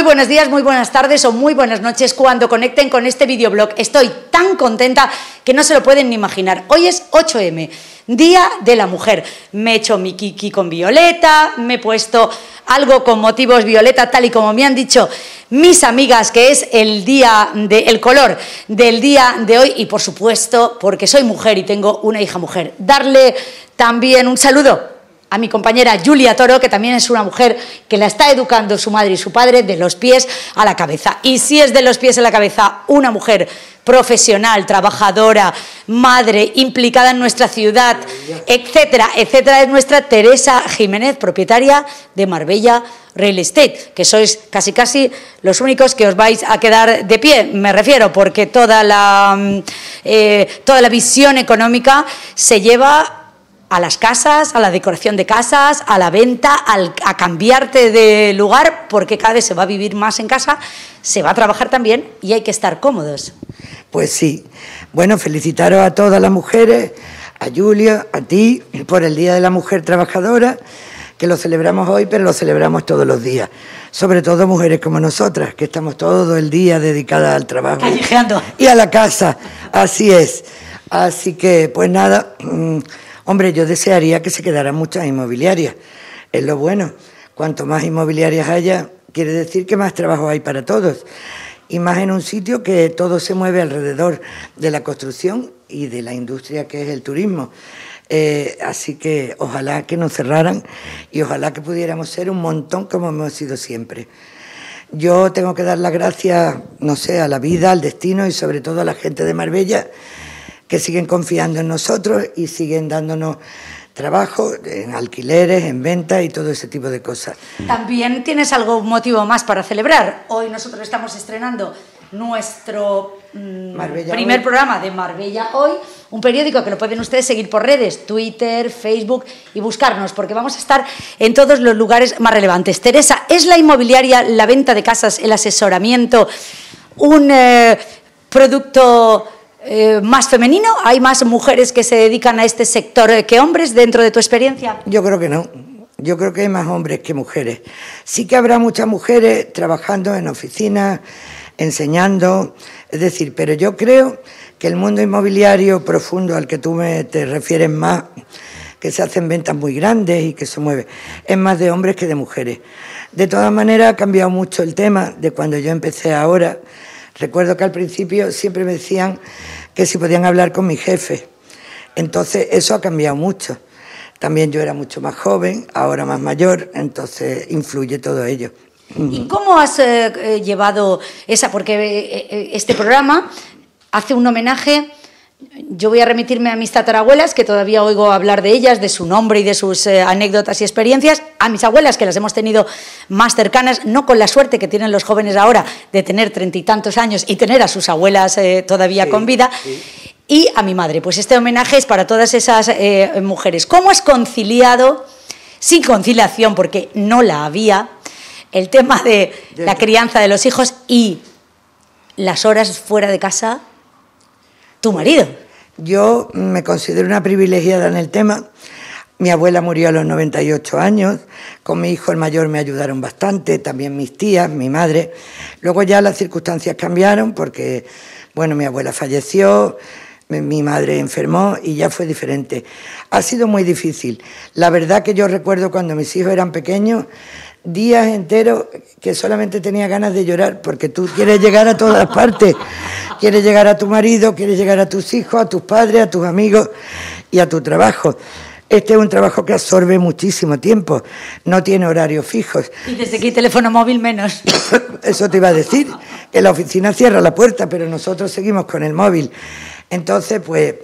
Muy buenos días, muy buenas tardes o muy buenas noches cuando conecten con este videoblog. Estoy tan contenta que no se lo pueden ni imaginar. Hoy es 8M, Día de la Mujer. Me he hecho mi kiki con violeta, me he puesto algo con motivos violeta, tal y como me han dicho mis amigas, que es el color del día de hoy. Y por supuesto, porque soy mujer y tengo una hija mujer, darle también un saludo a mi compañera Julia Toro, que también es una mujer que la está educando su madre y su padre de los pies a la cabeza. Y si es de los pies a la cabeza una mujer profesional, trabajadora, madre, implicada en nuestra ciudad, etcétera, etcétera, es nuestra Teresa Jiménez, propietaria de Marbella Real Estate, que sois casi los únicos que os vais a quedar de pie, me refiero, porque toda la visión económica se lleva a las casas, a la decoración de casas, a la venta, a cambiarte de lugar, porque cada vez se va a vivir más en casa, se va a trabajar también y hay que estar cómodos. Pues sí. Bueno, felicitaros a todas las mujeres, a Julia, a ti, por el Día de la Mujer Trabajadora, que lo celebramos hoy, pero lo celebramos todos los días. Sobre todo mujeres como nosotras, que estamos todo el día dedicadas al trabajo callejeando y a la casa. Así es. Así que, pues nada. Hombre, yo desearía que se quedaran muchas inmobiliarias, es lo bueno. Cuanto más inmobiliarias haya, quiere decir que más trabajo hay para todos. Y más en un sitio que todo se mueve alrededor de la construcción y de la industria que es el turismo. Así que ojalá que nos cerraran y ojalá que pudiéramos ser un montón como hemos sido siempre. Yo tengo que dar las gracias, no sé, a la vida, al destino y sobre todo a la gente de Marbella, que siguen confiando en nosotros y siguen dándonos trabajo en alquileres, en ventas y todo ese tipo de cosas. También tienes algún motivo más para celebrar. Hoy nosotros estamos estrenando nuestro primer programa de Marbella Hoy, un periódico que lo pueden ustedes seguir por redes, Twitter, Facebook y buscarnos, porque vamos a estar en todos los lugares más relevantes. Teresa, ¿es la inmobiliaria, la venta de casas, el asesoramiento, un producto más femenino? ¿Hay más mujeres que se dedican a este sector que hombres dentro de tu experiencia? Yo creo que no. Yo creo que hay más hombres que mujeres. Sí que habrá muchas mujeres trabajando en oficinas, enseñando, es decir, pero yo creo que el mundo inmobiliario profundo al que tú te refieres más, que se hacen ventas muy grandes y que se mueve, es más de hombres que de mujeres. De todas maneras, ha cambiado mucho el tema de cuando yo empecé ahora. Recuerdo que al principio siempre me decían que si podían hablar con mi jefe. Entonces eso ha cambiado mucho. También yo era mucho más joven, ahora más mayor, entonces influye todo ello. ¿Y cómo has llevado esa? Porque este programa hace un homenaje. Yo voy a remitirme a mis tatarabuelas, que todavía oigo hablar de ellas, de su nombre y de sus anécdotas y experiencias, a mis abuelas, que las hemos tenido más cercanas, no con la suerte que tienen los jóvenes ahora de tener 30 y tantos años y tener a sus abuelas todavía con vida, y a mi madre. Pues este homenaje es para todas esas mujeres. ¿Cómo has conciliado, sin conciliación, porque no la había, el tema de la crianza de los hijos y las horas fuera de casa? ¿Tu marido? Yo me considero una privilegiada en el tema. Mi abuela murió a los 98 años. Con mi hijo el mayor me ayudaron bastante, también mis tías, mi madre. Luego ya las circunstancias cambiaron porque, bueno, mi abuela falleció, mi madre enfermó y ya fue diferente. Ha sido muy difícil. La verdad que yo recuerdo cuando mis hijos eran pequeños, días enteros que solamente tenía ganas de llorar, porque tú quieres llegar a todas partes, quieres llegar a tu marido, quieres llegar a tus hijos, a tus padres, a tus amigos y a tu trabajo. Este es un trabajo que absorbe muchísimo tiempo, no tiene horarios fijos. Y desde aquí teléfono móvil menos. Eso te iba a decir, que la oficina cierra la puerta, pero nosotros seguimos con el móvil. Entonces, pues,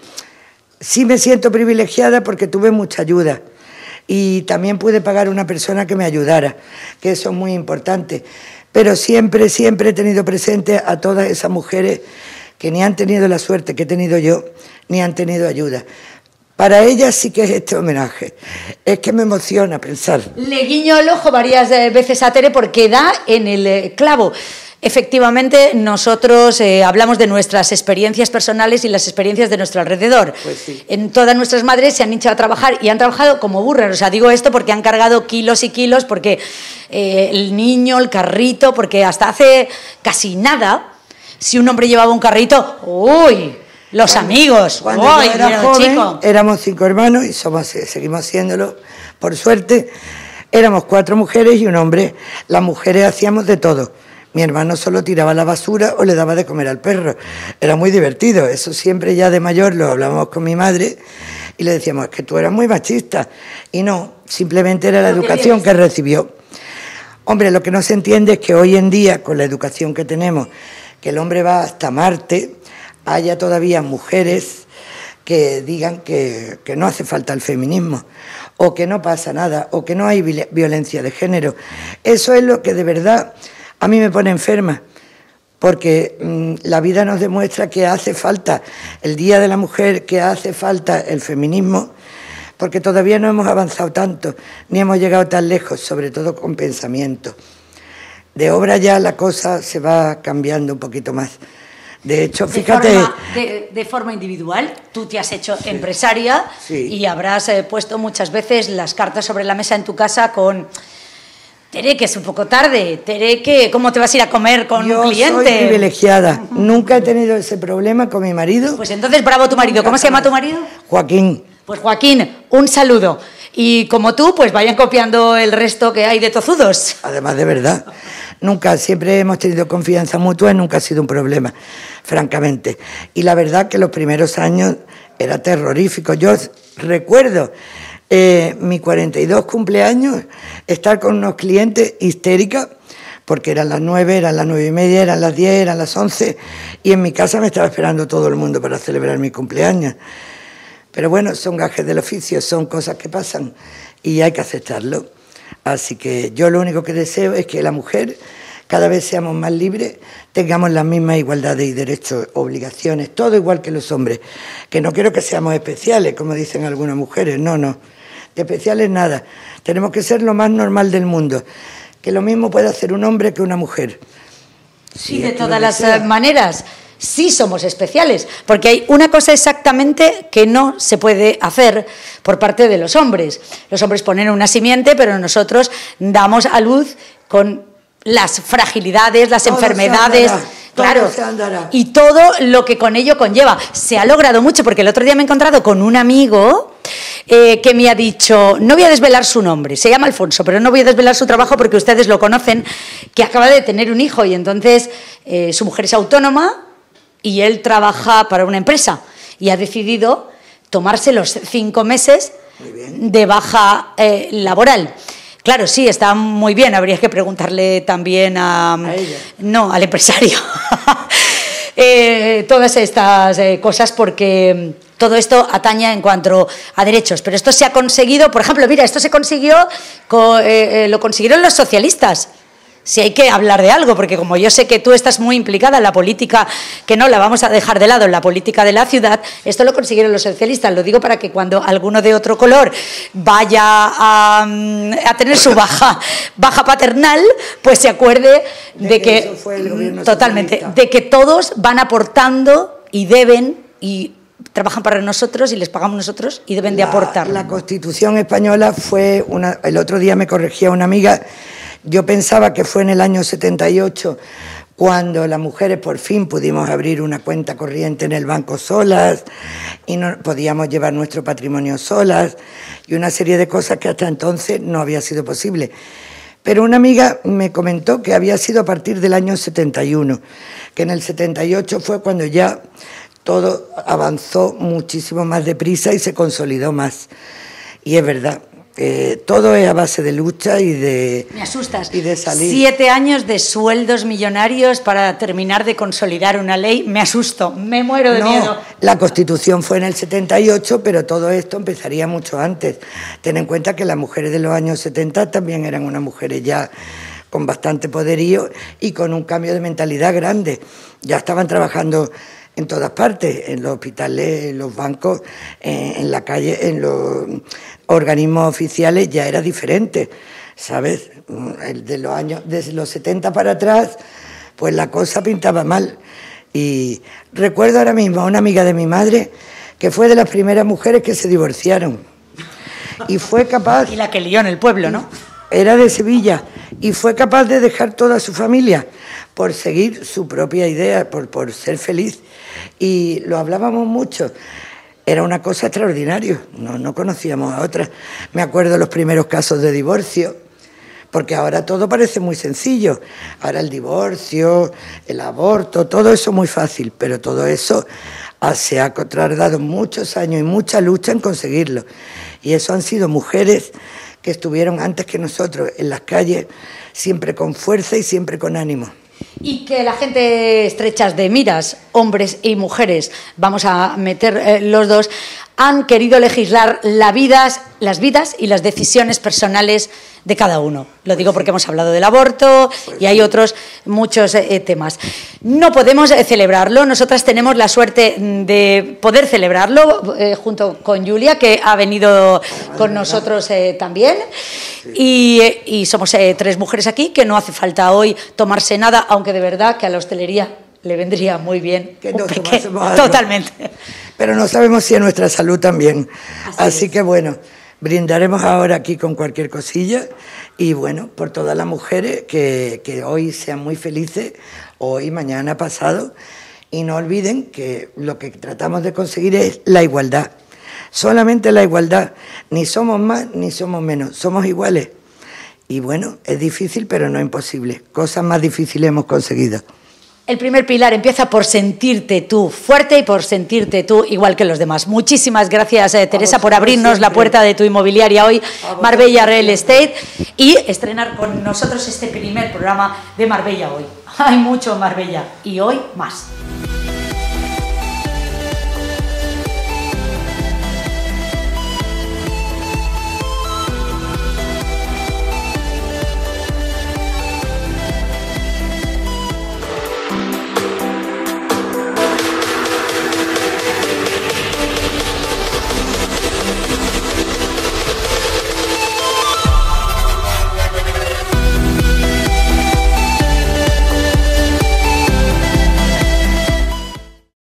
sí me siento privilegiada porque tuve mucha ayuda. Y también pude pagar una persona que me ayudara, que eso es muy importante. Pero siempre, siempre he tenido presente a todas esas mujeres que ni han tenido la suerte que he tenido yo, ni han tenido ayuda. Para ellas sí que es este homenaje. Es que me emociona pensar. Le guiño el ojo varias veces a Tere porque da en el clavo. Efectivamente, nosotros hablamos de nuestras experiencias personales y las experiencias de nuestro alrededor. Pues sí. En todas nuestras madres se han hecho a trabajar y han trabajado como burras. O sea, digo esto porque han cargado kilos y kilos, porque el niño, el carrito, porque hasta hace casi nada, si un hombre llevaba un carrito, ¡uy! Los amigos. Cuando yo era joven, éramos 5 hermanos y seguimos haciéndolo, por suerte. Éramos 4 mujeres y un hombre. Las mujeres hacíamos de todo. Mi hermano solo tiraba la basura o le daba de comer al perro. Era muy divertido. Eso siempre ya de mayor lo hablábamos con mi madre y le decíamos, es que tú eras muy machista. Y no, simplemente era la educación que recibió. Hombre, lo que no se entiende es que hoy en día, con la educación que tenemos, que el hombre va hasta Marte, haya todavía mujeres que digan que no hace falta el feminismo, o que no pasa nada, o que no hay violencia de género. Eso es lo que de verdad a mí me pone enferma, porque la vida nos demuestra que hace falta el Día de la Mujer, que hace falta el feminismo, porque todavía no hemos avanzado tanto, ni hemos llegado tan lejos, sobre todo con pensamiento. De obra ya la cosa se va cambiando un poquito más. De hecho, fíjate... De forma individual, tú te has hecho empresaria y habrás puesto muchas veces las cartas sobre la mesa en tu casa con... Tere, que es un poco tarde. Tere, que ¿cómo te vas a ir a comer con un cliente? Yo soy privilegiada. Nunca he tenido ese problema con mi marido. Pues entonces, bravo tu marido. ¿Cómo se llama tu marido? Joaquín. Pues Joaquín, un saludo. Y como tú, pues vayan copiando el resto que hay de tozudos. Además, de verdad... Nunca, siempre hemos tenido confianza mutua y nunca ha sido un problema, francamente. Y la verdad que los primeros años era terrorífico. Yo recuerdo mi 42 cumpleaños, estar con unos clientes histéricas, porque eran las 9, eran las 9:30, eran las 10, eran las 11, y en mi casa me estaba esperando todo el mundo para celebrar mi cumpleaños. Pero bueno, son gajes del oficio, son cosas que pasan y hay que aceptarlo. Así que yo lo único que deseo es que la mujer cada vez seamos más libres, tengamos las mismas igualdades y derechos, obligaciones, todo igual que los hombres. Que no quiero que seamos especiales, como dicen algunas mujeres, no, no. De especiales nada. Tenemos que ser lo más normal del mundo. Que lo mismo puede hacer un hombre que una mujer. Sí, de todas las maneras. Sí somos especiales, porque hay una cosa exactamente que no se puede hacer por parte de los hombres. Los hombres ponen una simiente, pero nosotros damos a luz con las fragilidades, las enfermedades... Claro, y todo lo que con ello conlleva. Se ha logrado mucho, porque el otro día me he encontrado con un amigo que me ha dicho, no voy a desvelar su nombre, se llama Alfonso, pero no voy a desvelar su trabajo porque ustedes lo conocen, que acaba de tener un hijo y entonces su mujer es autónoma, y él trabaja para una empresa y ha decidido tomarse los 5 meses de baja laboral. Claro, sí, está muy bien, habría que preguntarle también a ella. No, al empresario. Todas estas cosas, porque todo esto atañe en cuanto a derechos. Pero esto se ha conseguido, por ejemplo, mira, esto se consiguió, lo consiguieron los socialistas. Si hay que hablar de algo, porque como yo sé que tú estás muy implicada en la política, que no la vamos a dejar de lado, en la política de la ciudad, esto lo consiguieron los socialistas. Lo digo para que cuando alguno de otro color vaya a tener su baja paternal, pues se acuerde de que eso fue el gobierno totalmente socialista. De que todos van aportando y deben, y trabajan para nosotros y les pagamos nosotros y deben de aportar. La Constitución española fue una... El otro día me corregía una amiga. Yo pensaba que fue en el año 78 cuando las mujeres por fin pudimos abrir una cuenta corriente en el banco solas y no podíamos llevar nuestro patrimonio solas y una serie de cosas que hasta entonces no había sido posible. Pero una amiga me comentó que había sido a partir del año 71, que en el 78 fue cuando ya todo avanzó muchísimo más deprisa y se consolidó más. Y es verdad. Todo es a base de lucha y de... Me asustas. Y de salir. 7 años de sueldos millonarios para terminar de consolidar una ley. Me asusto, me muero de miedo. La Constitución fue en el 78, pero todo esto empezaría mucho antes. Ten en cuenta que las mujeres de los años 70 también eran unas mujeres ya con bastante poderío y con un cambio de mentalidad grande. Ya estaban trabajando en todas partes, en los hospitales, en los bancos, en la calle, en los organismos oficiales, ya era diferente, ¿sabes? Desde los 70 para atrás, pues la cosa pintaba mal. Y recuerdo ahora mismo a una amiga de mi madre que fue de las primeras mujeres que se divorciaron y fue capaz... Y la que lió en el pueblo, ¿no? Era de Sevilla y fue capaz de dejar toda su familia por seguir su propia idea, por ser feliz, y lo hablábamos mucho. Era una cosa extraordinaria, no conocíamos a otras. Me acuerdo los primeros casos de divorcio, porque ahora todo parece muy sencillo. Ahora el divorcio, el aborto, todo eso muy fácil, pero todo eso se ha tardado muchos años y mucha lucha en conseguirlo. Y eso han sido mujeres que estuvieron antes que nosotros en las calles, siempre con fuerza y siempre con ánimo. Y que la gente estrechas de miras, hombres y mujeres, vamos a meter los dos, han querido legislar las vidas y las decisiones personales de cada uno. Lo digo porque hemos hablado del aborto y hay otros muchos temas. No podemos celebrarlo, nosotras tenemos la suerte de poder celebrarlo junto con Julia, que ha venido con nosotros también, y somos tres mujeres aquí, que no hace falta hoy tomarse nada, aunque de verdad que a la hostelería le vendría muy bien que nos tomásemos algo. Totalmente. Pero no sabemos si a nuestra salud también. Así que bueno, brindaremos ahora aquí con cualquier cosilla y bueno, por todas las mujeres que hoy sean muy felices, hoy, mañana, pasado, y no olviden que lo que tratamos de conseguir es la igualdad. Solamente la igualdad, ni somos más ni somos menos, somos iguales. Y bueno, es difícil pero no imposible, cosas más difíciles hemos conseguido. El primer pilar empieza por sentirte tú fuerte y por sentirte tú igual que los demás. Muchísimas gracias, Teresa, por abrirnos la puerta de tu inmobiliaria hoy, Marbella Real Estate, y estrenar con nosotros este primer programa de Marbella Hoy. Hay mucho Marbella y hoy más.